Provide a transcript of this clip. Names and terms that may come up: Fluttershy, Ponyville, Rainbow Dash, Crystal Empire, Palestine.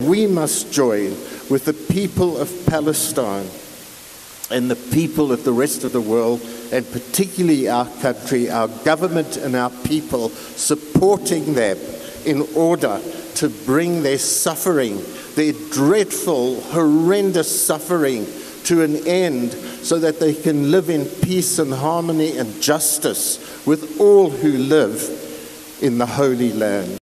We must join with the people of Palestine and the people of the rest of the world, and particularly our country, our government and our people, supporting them in order to bring their suffering, their dreadful, horrendous suffering, to an end, so that they can live in peace and harmony and justice with all who live in the Holy Land.